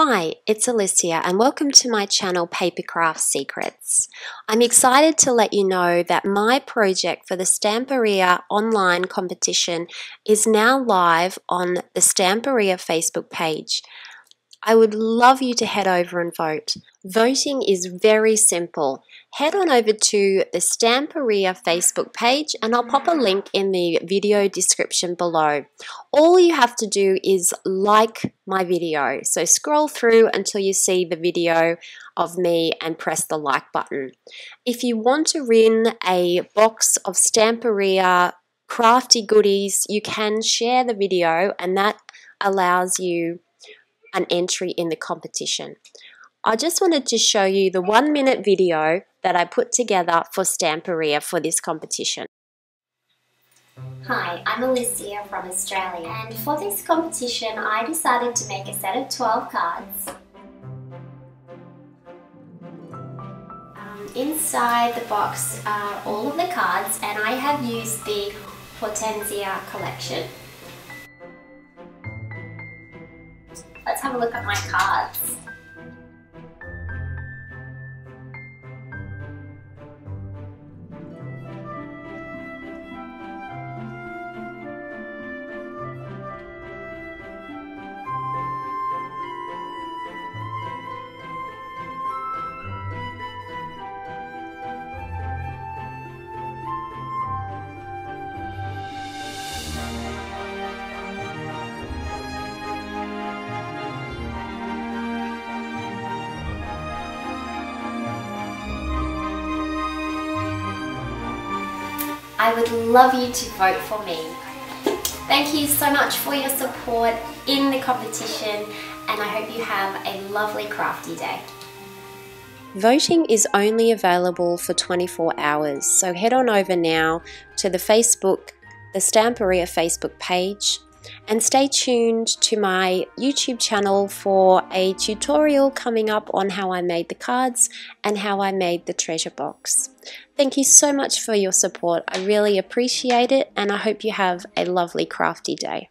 Hi, it's Alicia and welcome to my channel Papercraft Secrets. I'm excited to let you know that my project for the Stamperia online competition is now live on the Stamperia Facebook page. I would love you to head over and vote. Voting is very simple. Head on over to the Stamperia Facebook page and I'll pop a link in the video description below. All you have to do is like my video. So scroll through until you see the video of me and press the like button. If you want to win a box of Stamperia crafty goodies, you can share the video and that allows you an entry in the competition. I just wanted to show you the 1-minute video that I put together for Stamperia for this competition. Hi, I'm Alicia from Australia, and for this competition I decided to make a set of 12 cards. Inside the box are all of the cards, and I have used the Hortensia collection. Let's have a look at my cards. I would love you to vote for me. Thank you so much for your support in the competition, and I hope you have a lovely crafty day. Voting is only available for 24 hours, so head on over now to the Stamperia Facebook page, and stay tuned to my YouTube channel for a tutorial coming up on how I made the cards and how I made the treasure box. Thank you so much for your support. I really appreciate it, and I hope you have a lovely crafty day.